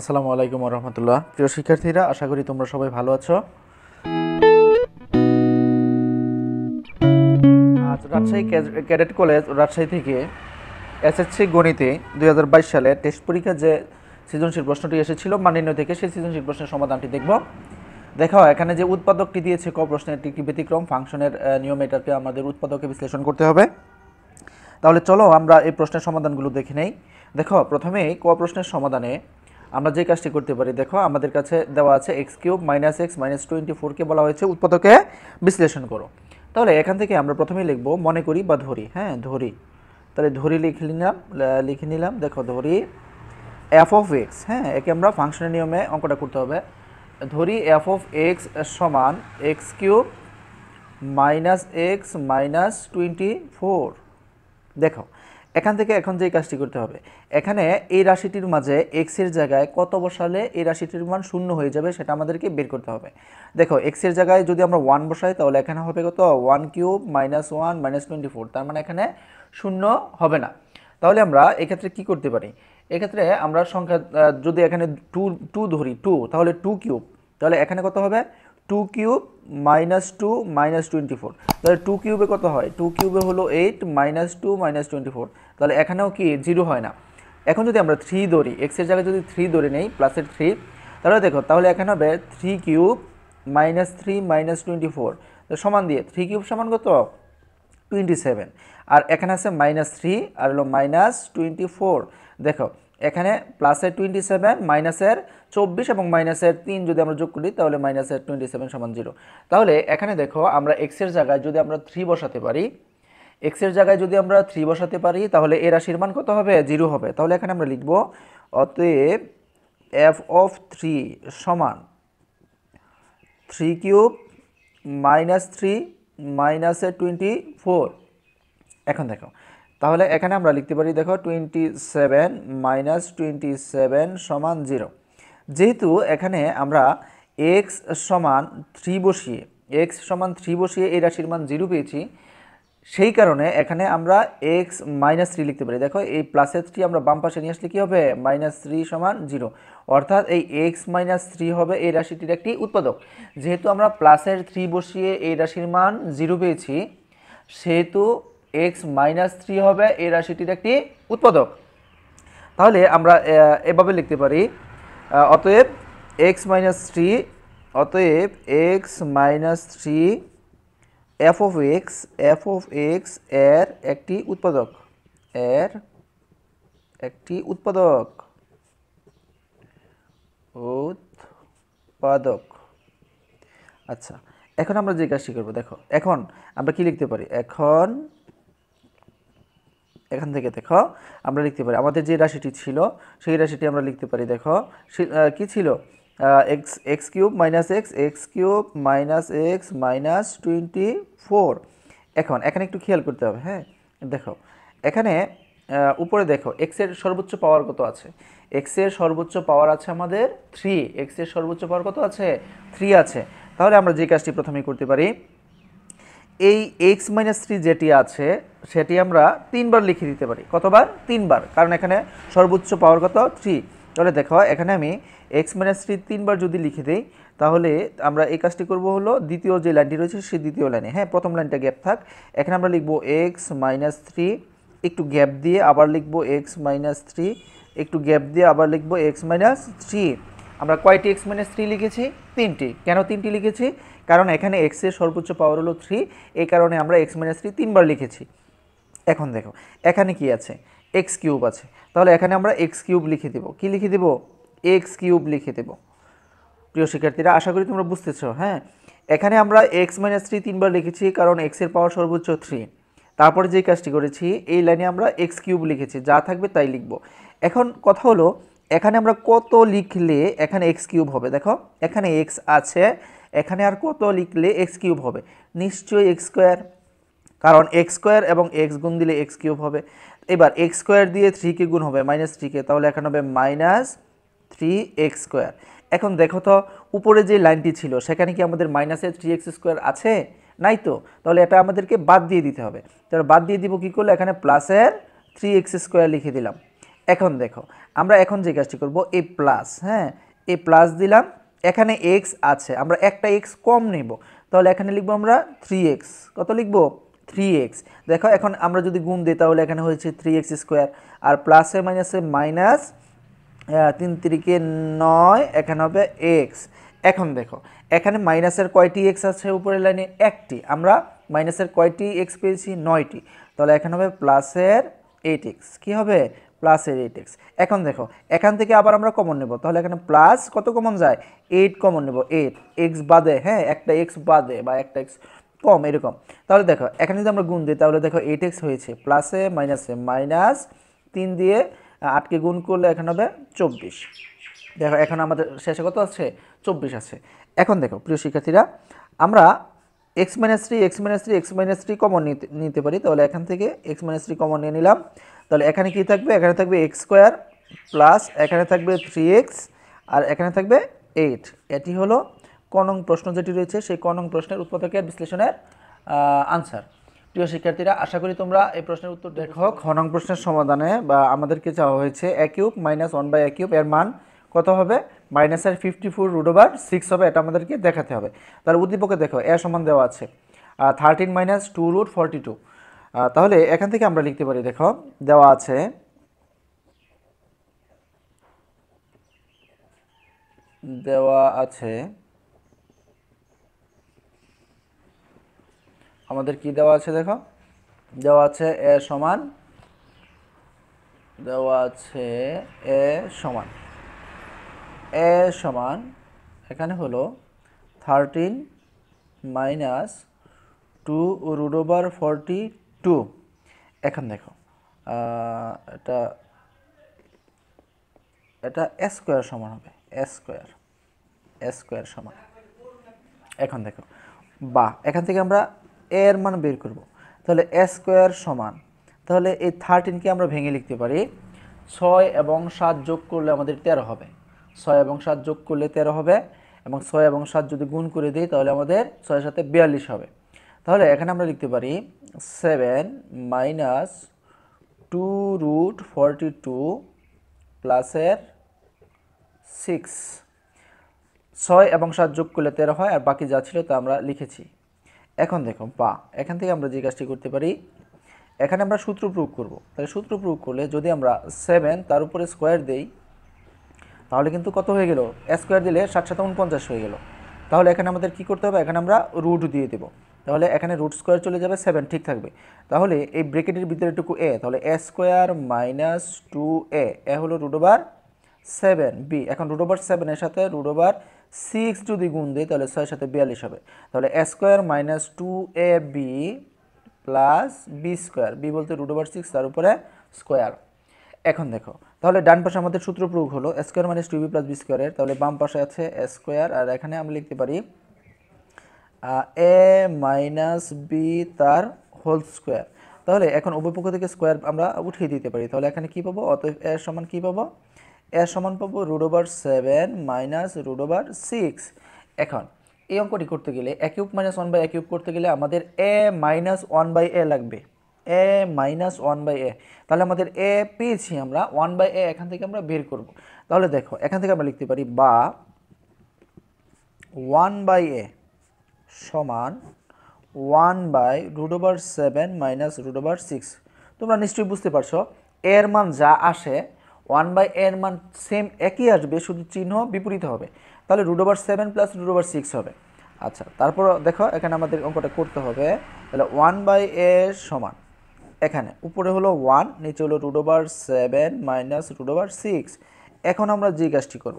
আসসালামু আলাইকুম ওয়া রাহমাতুল্লাহ। প্রিয় শিক্ষার্থীরা, আশা করি তোমরা সবাই ভালো আছো। আজ রাজশাহী ক্যাডেট কলেজ রাজশাহী থেকে এসএসসি গণিতে 2022 সালে টেস্ট পরীক্ষা যে সৃজনশীল প্রশ্নটি এসেছিল মাননীয় থেকে, সেই সৃজনশীল প্রশ্নের সমাধানটি দেখব। দেখো, এখানে যে উৎপাদকটি দিয়েছে ক প্রশ্নের একটি ব্যতিক্রম ফাংশনের নিয়মে এটাকে আমাদের উৎপাদকে বিশ্লেষণ করতে হবে। তাহলে চলো আমরা এই প্রশ্নের সমাধানগুলো দেখে নেই। দেখো, প্রথমেই ক প্রশ্নের সমাধানে আমরা যে কাজটি করতে পারি, দেখো আমাদের কাছে দেওয়া আছে x cube minus x minus 24কে বলা হয়েছে উৎপাদকে বিশ্লেষণ করো। তাহলে এখান থেকে আমরা প্রথমেই লিখব মনে করি বা ধরি, হ্যাঁ ধরি। তাহলে ধরি লিখে নিলাম। দেখো ধরি এফ অফ এক্স, হ্যাঁ একে আমরা ফাংশনের নিয়মে অঙ্কটা করতে হবে। ধরি এফ অফ এক্স সমান x cube minus x minus 24। দেখো এখান থেকে এখন যে কাজটি করতে হবে, এখানে এই রাশিটির মাঝে এক্সের জায়গায় কত বসালে এই রাশিটির মান শূন্য হয়ে যাবে সেটা আমাদেরকে বের করতে হবে। দেখো এক্সের জায়গায় যদি আমরা 1 বসাই তাহলে এখানে হবে কত, 1³ মাইনাস 1 মাইনাস 24, তার মানে এখানে শূন্য হবে না। তাহলে আমরা এক্ষেত্রে কি করতে পারি, এক্ষেত্রে আমরা সংখ্যা যদি এখানে 2 ধরি 2, তাহলে 2³ তাহলে এখানে কত হবে 2³ মাইনাস 2 মাইনাস 24। তাহলে 2³ কত হয়, 2³ হলো 8 মাইনাস 2 মাইনাস 24, তাহলে এখানেও কি 0 হয় না। এখন যদি আমরা 3 ধরি, এক্স এর জায়গায় যদি 3 ধরে নেই প্লাসের 3, তাহলে দেখো তাহলে এখানে হবে 3³ মাইনাস 3 মাইনাস 24 সমান দিয়ে 3³ সমান কত 27, আর এখানে আছে মাইনাস 3 আর হলো মাইনাস 24। দেখো এখানে প্লাসের 27 মাইনাসের 24 এবং মাইনাসের 3 যদি আমরা যোগ করি তাহলে মাইনাসের 27 সমান 0। তাহলে এখানে দেখো আমরা এক্স এর জায়গায় যদি আমরা 3 বসাতে পারি, এক্স এর জায়গায় যদি আমরা 3 বসাতে পারি তাহলে এর রাশির মান কত হবে, 0 হবে। তাহলে এখানে আমরা লিখব অতএব এফ অফ 3 সমান 3³ মাইনাস 3 মাইনাসের 24। এখন দেখো তাহলে এখানে আমরা লিখতে পারি, দেখো 27 মাইনাস 27 সমান 0। যেহেতু এখানে আমরা এক্স সমান 3 বসিয়ে এই রাশির মান 0 পেয়েছি, সেই কারণে এখানে আমরা এক্স মাইনাস 3 লিখতে পারি। দেখো এই প্লাসের 3 আমরা বাম পাশে নিয়ে আসলে কী হবে, মাইনাস 3 সমান 0, অর্থাৎ এই এক্স মাইনাস 3 হবে এই রাশিটির একটি উৎপাদক। যেহেতু আমরা প্লাসের 3 বসিয়ে এই রাশির মান 0 পেয়েছি, সেহেতু এক্স মাইনাস 3 হবে এই রাশিটির একটি উৎপাদক। তাহলে আমরা এভাবে লিখতে পারি অতএব x minus 3 f of x এর একটি উৎপাদক আচ্ছা এখন আমরা যে কাজটি করবো, দেখো এখন আমরা কি লিখতে পারি, এখান থেকে দেখো আমরা লিখতে পারি আমাদের যে রাশিটি ছিল সেই রাশিটি আমরা লিখতে পারি। দেখো কি ছিল, x cube minus x minus 24। এখন এখানে একটু খেয়াল করতে হবে, হ্যাঁ দেখো এখানে উপরে দেখো এক্সের সর্বোচ্চ পাওয়ার কত আছে, এক্সের সর্বোচ্চ পাওয়ার আছে আমাদের 3, এক্সের সর্বোচ্চ পাওয়ার কত আছে 3 আছে। তাহলে আমরা যে কাজটি প্রথমে করতে পারি, এই এক্স মাইনাস 3 যেটি আছে সেটি আমরা 3 বার লিখে দিতে পারি। কতবার, 3 বার, কারণ এখানে সর্বোচ্চ পাওয়ার কত 3। তাহলে দেখো এখানে আমি এক্স মাইনাস 3 3 বার যদি লিখে দিই তাহলে আমরা এই কাজটি করব হলো দ্বিতীয় যে লাইনটি রয়েছে সেই দ্বিতীয় লাইনে, হ্যাঁ প্রথম লাইনটা গ্যাপ থাক, এখানে আমরা লিখব এক্স মাইনাস 3 একটু গ্যাপ দিয়ে আবার লিখব এক্স মাইনাস 3 একটু গ্যাপ দিয়ে আবার লিখব এক্স মাইনাস 3। আমরা কয়টি এক্স মাইনাস 3 লিখেছি, 3টি। কেন 3টি লিখেছি, কারণ এখানে এক্সের সর্বোচ্চ পাওয়ার হলো 3, এই কারণে আমরা এক্স মাইনাস 3 3 বার লিখেছি। এখন দেখো এখানে কি আছে, এক্স কিউব আছে, তাহলে এখানে আমরা এক্স কিউব লিখে দেব। কি লিখে দেব, এক্স কিউব লিখে দেব। প্রিয় শিক্ষার্থীরা, আশা করি তোমরা বুঝতেছো। হ্যাঁ এখানে আমরা এক্স মাইনাস 3 3 বার লিখেছি কারণ এক্সের পাওয়ার সর্বোচ্চ 3। তারপরে যে কাজটি করেছি এই লাইনে আমরা এক্স কিউব লিখেছি, যা থাকবে তাই লিখব। এখন কথা হলো এখানে আমরা কত লিখলে এখানে এক্স কিউব হবে, দেখো এখানে এক্স আছে, এখানে আর কত লিখলে এক্স কিউব হবে, নিশ্চয়ই এক্স স্কোয়ার, কারণ এক্স স্কোয়ার এবং এক্স গুণ দিলে এক্স কিউব হবে। এবার এক্স স্কোয়ার দিয়ে 3কে গুণ হবে মাইনাস 3কে, তাহলে এখানে হবে মাইনাস 3x স্কোয়ার। এখন দেখো তো উপরে যে লাইনটি ছিল সেখানে কি আমাদের মাইনাসের 3x স্কোয়ার আছে, নাই তো, তাহলে এটা আমাদেরকে বাদ দিয়ে দিতে হবে। তাহলে বাদ দিয়ে দিব কী করলে, এখানে প্লাসের 3x স্কোয়ার লিখে দিলাম। एखन देखो आमरा एखन जे काजटी करब ए प्लस हाँ ए प्लस दिलाम एखाने एक्स आछे आमरा एकटा एक्स कम नेब ताहले एखाने लिखब आमरा 3x कत लिखब 3x देखो एखन आमरा जोदि गुण दिई ताहले एखाने होयेछे 3x स्क्वायर आर प्लस माइनासे माइनास 3 × 9 एखाने होबे x एखन देखो एखाने माइनासेर कयटी x आछे उपरेर लाइने 1टी आमरा माइनासेर कयटी x पेयेछि 9टी ताहले एखाने होबे प्लसेर 8x कि होबे प्लसर 8x एखन देखो एखान थेके आबार आमरा कमन नेब ताहले एखाने प्लस कत कमन जाय 8 कमन नेब 8 x बादे हाँ एकटा x बादे बा एकटा x कम एरकम ताहले देखो एखाने जोदि आमरा गुण दिई ताहले देखो 8x होयेछे प्लसे माइनासे माइनास 3 दिये 8 के गुण करले एखाने होबे 24 देखो एखन आमादेर शेषे कत आछे 24 आछे एखन देखो प्रिय शिक्षार्थीरा आमरा x minus 3 x minus 3 x minus 3 common निते पारी ताहले एखान थेके x माइनस 3 कमन निये निलाम ताहले एखाने कि थाकबे एखाने थाकबे x स्क्वायर प्लस एखाने थाकबे 3x और एखाने थाकबे 8 एटी हलो क नং प्रश्न जेटी रयेछे सेई क नং प्रश्नेर उत्पादक और विश्लेषणेर आंसर। प्रिय शिक्षार्थीरा आशा करी तोमरा एई प्रश्नेर उत्तर देखो ख नং प्रश्नेर समाधाने बा आमादेरके चाওয়া হয়েছে a কিউব - 1/a কিউব এর मान কত হবে माइनसर 54√6 है ये देखाते हैं तर उद्दीपके देखो ए समान देवा आछे 13 - 2√42 ताहले एखान थेके आमरा लिखते पारी देखो देवा आछे आमादेर कि देवा आछे देखो देवा आछे ए समान एखाने हलो 13 - 2√42 एखान देखो एटा एटा स्क्वायर समान होबे स्क्वायर समान एखान देखो बा एखान थेके आमरा एर मान बेर करब ताहले स्क्वायर समान ताहले ए 13 के आमरा भेंगे लिखते पारी 6 और 7 जोग करले आमादेर 13 होबे 6 और 7 जोग कर ले 13 है और 6 और 7 जो गुण कर दी तो 6 + 7 = 42 है ताहले एखाने आमरा लिखते पारी 7 - 2√42 प्लसर 6 6 और 7 जोग कर ले 13 है और बाकी जा छिलो ता आमरा लिखेछि। एखन देखो बा एखान थेके आमरा जे काजटी करते पारी एखाने आमरा सूत्र प्रयोग करब ताहले सूत्र प्रयोग करले जोदि आमरा 7 तार उपरे स्कोयर देई তাহলে কিন্তু কত হয়ে গেল a স্কয়ার দিলে 7 × 7 = 49 হয়ে গেল তাহলে এখানে আমাদের কি করতে হবে এখানে আমরা রুট দিয়ে দেব তাহলে এখানে রুট স্কয়ার চলে যাবে 7 ঠিক থাকবে তাহলে এই ব্র্যাকেটের ভিতরে টুকু a তাহলে a স্কয়ার - 2a a হলো √7 b এখন √7 এর সাথে √6 যদি গুণ দেই তাহলে 6 এর সাথে 42 হবে তাহলে a square - 2ab + b square b বলতে √6 তার উপরে স্কয়ার। এখন দেখো তাহলে ডান পাশে আমাদের সূত্র প্রয়োগ হলো a square - 2b + b square এর তাহলে বাম পাশে আছে a স্কয়ার আর এখানে আমরা লিখতে পারি a - b তার হোল স্কয়ার তাহলে এখন উভয় পক্ষ থেকে স্কয়ার আমরা উঠিয়ে দিতে পারি তাহলে এখানে কি পাবো অতএব a সমান কি পাবো a সমান পাবো √7 - √6 এখন এই অঙ্কটি করতে গেলে a কিউব - 1/a কিউব করতে গেলে আমাদের a - 1/a লাগবে a - 1/a তাহলে আমাদের a পেয়েছি আমরা 1/a এখান থেকে আমরা বের করব তাহলে দেখো এখান থেকে আমরা লিখতে পারি বা 1/a সমান 1/√7 - √6 তোমরা নিশ্চয়ই বুঝতে পারছো a এর মান যা আসে 1/a এর মান सेम একই আসবে শুধু চিহ্ন বিপরীত হবে তাহলে √7 + √6 হবে। আচ্ছা তারপর দেখো এখানে আমাদের অঙ্কটা করতে হবে তাহলে 1/a সমান এখানে উপরে হলো 1 নিচে হলো √7 - √6 এখন আমরা যে কাজটি করব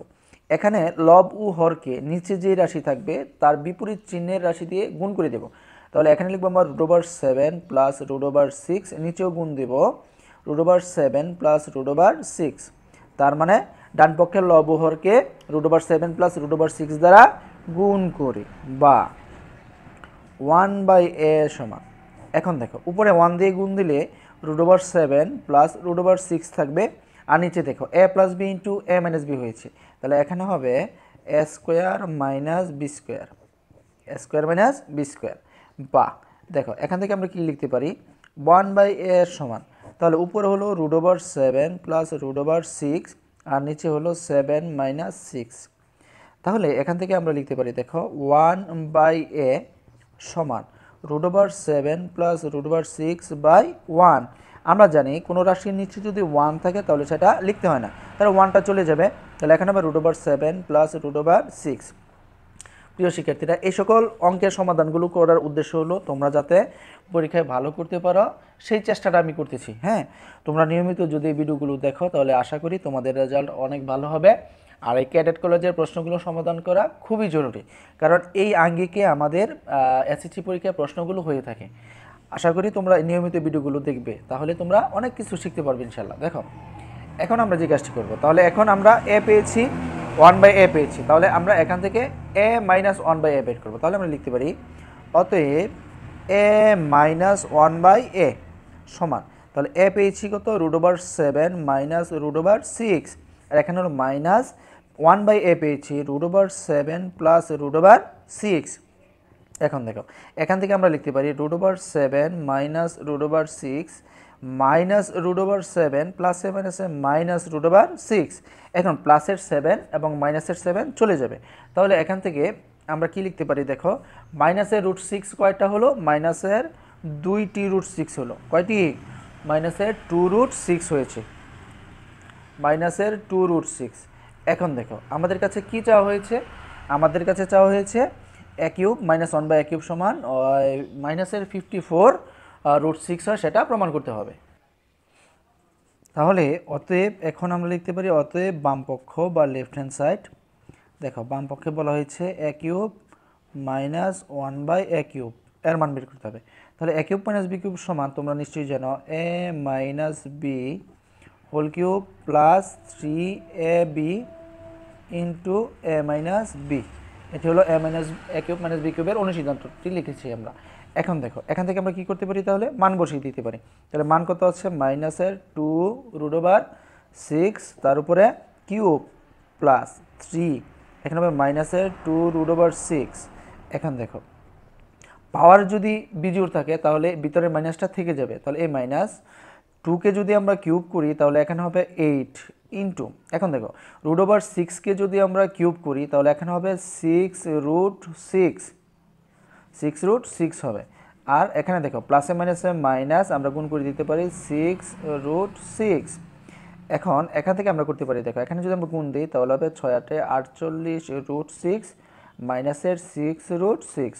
এখানে লব ও হরকে নিচে যে রাশি থাকবে তার বিপরীত চিহ্নের রাশি দিয়ে গুণ করে দেব তাহলে এখানে লিখব আমরা √7 + √6 নিচেও গুণ দেব √7 + √6 তার মানে ডান পক্ষের লব ও হরকে √7 + √6 দ্বারা গুণ করে বা 1/a সমান एखन देखो ऊपर 1 दिए गुण दिले √7 प्लस √6 थाकबे आर नीचे देखो a plus b into a minus b होयेछे ताहले एखाने होबे a square minus b square बा देखो एखान थेके आमरा कि लिखते पारी 1/a समान তাহলে উপরে হলো root over 7 plus root over 6 আর নিচে হলো 7 মাইনাস 6। তাহলে এখান থেকে আমরা লিখতে পারি, দেখো 1 বাই এ সমান root over 7 plus root over 6 by 1। আমরা জানি কোনো রাশির নিচে যদি 1 থাকে তাহলে সেটা লিখতে হয় না, তাহলে 1টা চলে যাবে। তাহলে এখানে আমরা root over 7 plus root over 6। প্রিয় শিক্ষার্থীরা, এই সকল অঙ্কের সমাধানগুলো করার উদ্দেশ্য হলো তোমরা যাতে পরীক্ষায় ভালো করতে পারো, সেই চেষ্টাটা আমি করতেছি। হ্যাঁ, তোমরা নিয়মিত যদি ভিডিওগুলো দেখো তাহলে আশা করি তোমাদের রেজাল্ট অনেক ভালো হবে। আর এই ক্যাডেট কলেজের প্রশ্নগুলো সমাধান করা খুবই জরুরি, কারণ এই আঙ্গিকে আমাদের এসএসসি পরীক্ষার প্রশ্নগুলো হয়ে থাকে। আশা করি তোমরা নিয়মিত ভিডিওগুলো দেখবে, তাহলে তোমরা অনেক কিছু শিখতে পারবে ইনশাল্লাহ। দেখো এখন আমরা যে কাজটি করবো, তাহলে এখন আমরা এ পেয়েছি 1 বাই এ পেয়েছি, তাহলে আমরা এখান থেকে এ মাইনাস 1 বাই এ বের করবো। তাহলে আমরা লিখতে পারি অতএব এ মাইনাস 1 বাই এ সমান, তাহলে এ পেয়েছি কত root over 7 minus root over 6, আর এখানে হলো মাইনাস 1 বাই এ পেয়েছি root over 7 plus root over 6। এখন দেখো এখান থেকে আমরা লিখতে পারি root over 7 minus root over 6 minus root over 7 প্লাসে মাইনাসে মাইনাস রুট ওভার 6। এখন প্লাসের 7 এবং মাইনাসের 7 চলে যাবে। তাহলে এখান থেকে আমরা কি লিখতে পারি, দেখো মাইনাসের রুট 6 কয়টা হলো, মাইনাসের 2টি রুট 6 হলো, কয়টি মাইনাসের 2 রুট 6 হয়েছে, মাইনাসের 2 রুট 6। এখন দেখো আমাদের কাছে কি চাওয়া হয়েছে, আমাদের কাছে চাওয়া হয়েছে a cube minus 1 by a cube সমান মাইনাসের 54 রুট 6 হয়, সেটা প্রমাণ করতে হবে। তাহলে অতএব এখন আমরা লিখতে পারি অতএব বামপক্ষ বা লেফট হ্যান্ড সাইড, দেখো বামপক্ষে বলা হয়েছে a cube minus 1 by a cube, এর মান বের করতে হবে। তাহলে a cube minus b cube সমান, তোমরা নিশ্চয়ই জানো a minus b whole cube plus 3ab into a minus b. এটি হলো a minus a cube minus b কিউবের অনুসিদ্ধান্তটি লিখেছি আমরা। এখন দেখো এখান থেকে আমরা কি করতে পারি, তাহলে মান বসিয়ে দিতে পারি। তাহলে মান কত হচ্ছে মাইনাসের 2 রুট ওভার 6 তার উপরে কিউব প্লাস 3, এখানে হবে মাইনাসের 2 রুট ওভার 6। এখন দেখো পাওয়ার যদি বিজোড় থাকে তাহলে ভিতরে মাইনাসটা থেকে যাবে, তাহলে এই মাইনাস 2কে যদি আমরা কিউব করি তাহলে এখানে হবে 8 ইন্টু, এখন দেখো রুট ওভার 6কে যদি আমরা কিউব করি তাহলে এখানে হবে 6 রুট 6 হবে। আর এখানে দেখো প্লাসে মাইনাসে মাইনাস, আমরা গুণ করে দিতে পারি 6 রুট 6। এখন এখান থেকে আমরা করতে পারি, দেখো এখানে যদি আমরা গুণ দিই তাহলে হবে 6 8 48 রুট 6 মাইনাসের 6 রুট 6।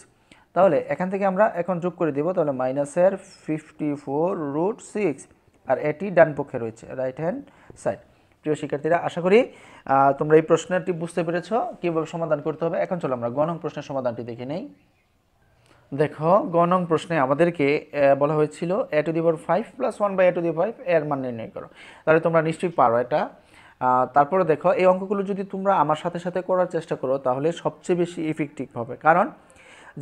তাহলে এখান থেকে আমরা এখন যোগ করে দেবো, তাহলে মাইনাসের 54 রুট 6, আর এটি ডান পক্ষে রয়েছে রাইট হ্যান্ড সাইড। প্রিয় শিক্ষার্থীরা, আশা করি তোমরা এই প্রশ্নটি বুঝতে পেরেছ কীভাবে সমাধান করতে হবে। এখন চলো আমরা গ নং প্রশ্নের সমাধানটি দেখে নেই। দেখো গ নং প্রশ্নে আমাদেরকে বলা হয়েছিল a to the power 5 plus 1 by a to the 5 এর মান নির্ণয় করো। তাহলে তোমরা নিশ্চয়ই পারো এটা। তারপরে দেখো এই অঙ্কগুলো যদি তোমরা আমার সাথে সাথে করার চেষ্টা করো তাহলে সবচেয়ে বেশি ইফেক্টিভ হবে, কারণ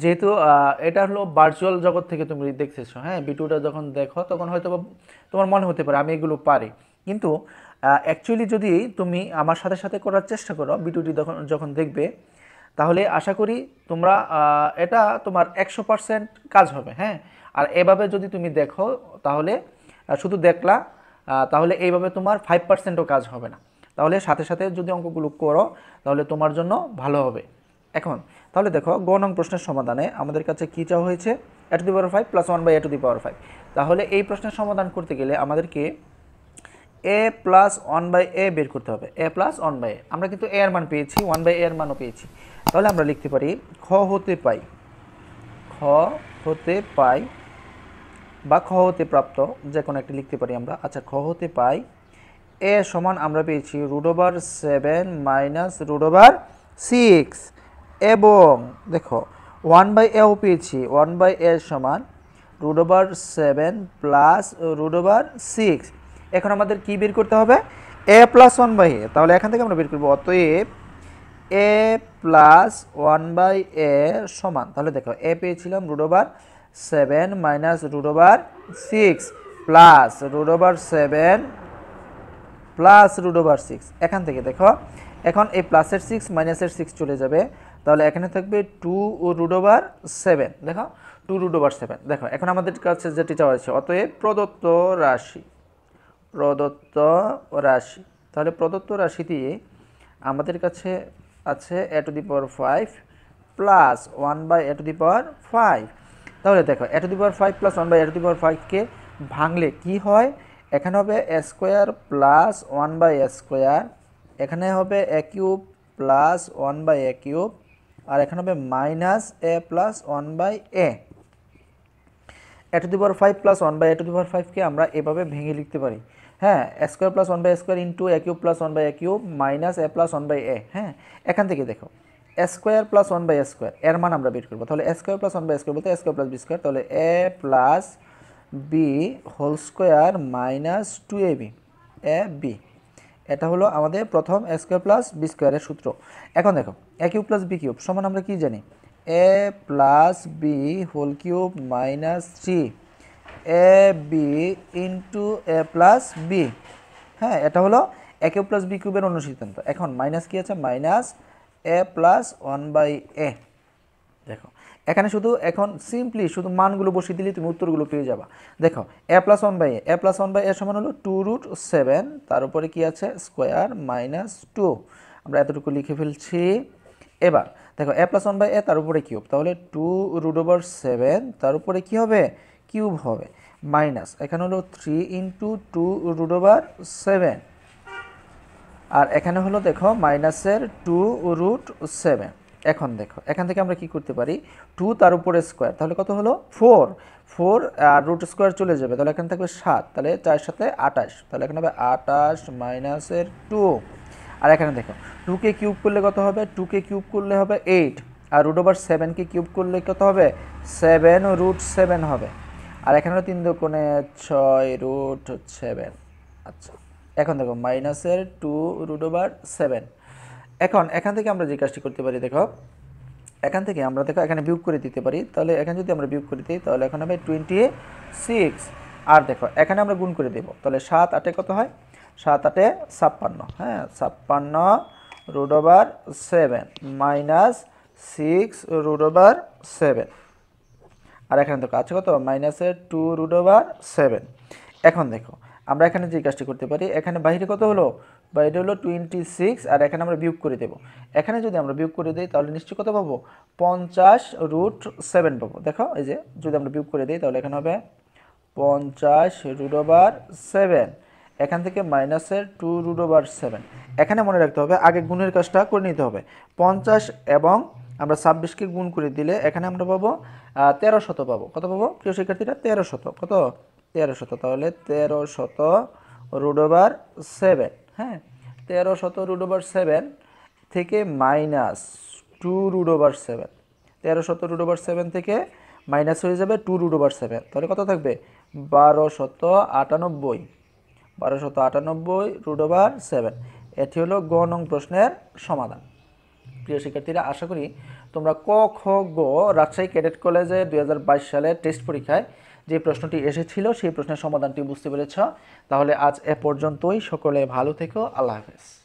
যেহেতু এটা হলো ভার্চুয়াল জগৎ থেকে তুমি দেখতেছো। হ্যাঁ, ভিডিওটা যখন দেখো তখন হয়তো তোমার মনে হতে পারে আমি এগুলো পারি, কিন্তু অ্যাকচুয়ালি যদি তুমি আমার সাথে সাথে করার চেষ্টা করো ভিডিওটি যখন দেখবে তাহলে আশা করি তোমরা এটা তোমার 100% কাজ হবে। হ্যাঁ, আর এভাবে যদি তুমি দেখো তাহলে শুধু দেখলা, তাহলে এইভাবে তোমার 5%ও কাজ হবে না। তাহলে সাথে সাথে যদি অঙ্কগুলো করো তাহলে তোমার জন্য ভালো হবে। এখন তাহলে দেখো গ নং প্রশ্নের সমাধানে আমাদের কাছে কী চাওয়া হয়েছে, a to the power 5 plus 1 by a to the power 5। তাহলে এই প্রশ্নের সমাধান করতে গেলে আমাদেরকে এ প্লাস 1 বাই এ বের করতে হবে। এ প্লাস 1 বাই এ, আমরা কিন্তু এ এর মান পেয়েছি, 1 বাই এ এর মানও পেয়েছি। তাহলে আমরা লিখতে পারি খ হতে পাই বা খ হতে প্রাপ্ত, যে কোনো একটি লিখতে পারি আমরা। আচ্ছা, খ হতে পাই এ সমান আমরা পেয়েছি root over 7 minus root over 6, এবং দেখো 1 বাই এও পেয়েছি, 1 বাই এ সমান root over 7 plus root over 6। এখন আমাদের কি বের করতে হবে, এ প্লাস 1 বাই এ। তাহলে এখান থেকে আমরা বের করবো অতএব এ প্লাস 1 বাই এ সমান, তাহলে দেখো এ পেয়েছিলাম root over 7 minus root over 6 plus root over 7 plus root over 6। এখান থেকে দেখো এখন এই প্লাসের 6 মাইনাসের 6 চলে যাবে, তাহলে এখানে থাকবে 2 রুট ওভার 7, দেখো 2 রুট ওভার 7। দেখো এখন আমাদের কাছে যেটি চাওয়া হয়েছে অতএব প্রদত্ত রাশি प्रदत्त राशि তাহলে প্রদত্ত রাশিটি আমাদের কাছে আছে a to the power 5 plus 1 a to the power 5 তাহলে দেখো a to the power 5 plus 1 a to the power 5 কে ভাঙলে কি হয় এখানে হবে a square plus 1 a square এখানে হবে a cube plus 1 a cube আর এখানে হবে - a plus 1 a a to the power 5 plus 1 by a to the power 5 के हमरा ए भावे भेंगे लिखते पारी हाँ a square plus 1 by a square into a cube plus 1 by a cube minus a plus 1 by a हाँ एकांत के देखो a square plus 1 by a square एर मान हमरा बेट करबो ताहले a square plus 1 by a square बोलते a square plus b square ताहले a plus b whole square minus 2ab a b এটা হলো আমাদের প্রথম a square plus b square এর সূত্র এখন দেখো a cube plus b cube সমান আমরা কি জানি a plus b whole cube minus 3 ab into a plus b हाँ ये हलो a cube plus b cube अनुसिद्धांत एखन माइनस की आछे minus a plus 1 by a देखो एखाने शुधु एखन सिम्पली शुधु मानगुलो बसिए दिले तुमि उत्तरगुलो पेये जाबा देखो a plus 1 by a समान हलो 2√7 तार उपरे कि आछे स्क्वायर माइनस 2 आमरा एतटुकु लिखे फेलछि এবার দেখো a plus 1 by a তার উপরে কিউব তাহলে 2√7 তার উপরে কি হবে কিউব হবে মাইনাস এখানে হলো 3 ইনটু 2√7 আর এখানে হলো দেখো মাইনাসের 2√7 এখন দেখো এখান থেকে আমরা কি করতে পারি 2 তার উপরে স্কয়ার তাহলে কত হলো 4 4 আর রুট স্কয়ার চলে যাবে তাহলে এখান থাকবে 7 তাহলে 4 এর সাথে 28 তাহলে এখানে হবে 28 মাইনাসের 2 আর এখানে দেখো 2 কে কিউব করলে কত হবে 2 কে কিউব করলে হবে 8 আর √7 কে কিউব করলে কত হবে 7√7 হবে আর এখানে 3 দুগুণে 6√7 আচ্ছা এখন দেখো মাইনাসের 2√7 এখন এখান থেকে আমরা যে কাজটি করতে পারি দেখো এখান থেকে আমরা দেখো এখানে বিয়োগ করে দিতে পারি তাহলে এখানে যদি আমরা বিয়োগ করে দিই তাহলে এখন হবে 26 আর দেখো এখানে আমরা গুণ করে দেব তাহলে 7 8 এ কত হয় 7 8 ए 56 हाँ 56 √7 माइनस 6√7 और एखे देखो आज कत माइनस 2√7 एखन देखो आमरा एखाने जे काजटी करते पारी एखाने बाहिरे कत हलो बाहिरे हलो 26 और एखाने आमरा वियोग करे देब एखाने जोदि आमरा वियोग करे देई ताहले निश्चय कत पाबो 50√7 पाबो देखो एई जे जोदि आमरा वियोग करे देई ताहले एखाने होबे 50√7 এখান থেকে মাইনাসের 2√7 এখানে মনে রাখতে হবে আগে গুণের কাজটা করে নিতে হবে 50 এবং আমরা 26 কে গুণ করে দিলে এখানে আমরা পাবো 1300 পাবো কত পাবো প্রিয় শিক্ষার্থীরা 1300 কত 1300 তাহলে 1300√7 হ্যাঁ 1300√7 থেকে মাইনাস 2√7 1300√7 থেকে মাইনাস হয়ে যাবে 2√7 তাহলে কত থাকবে 1298 √7 এটি হলো গ নং প্রশ্নের সমাধান প্রিয় শিক্ষার্থীরা আশা করি তোমরা ক খ গ রাজশাহী ক্যাডেট কলেজে 2022 সালের টেস্ট পরীক্ষায় যে প্রশ্নটি এসেছিল সেই প্রশ্নের সমাধানটি বুঝতে পেরেছো তাহলে আজ এ পর্যন্তই সকলে ভালো থেকো আল্লাহ হাফেজ।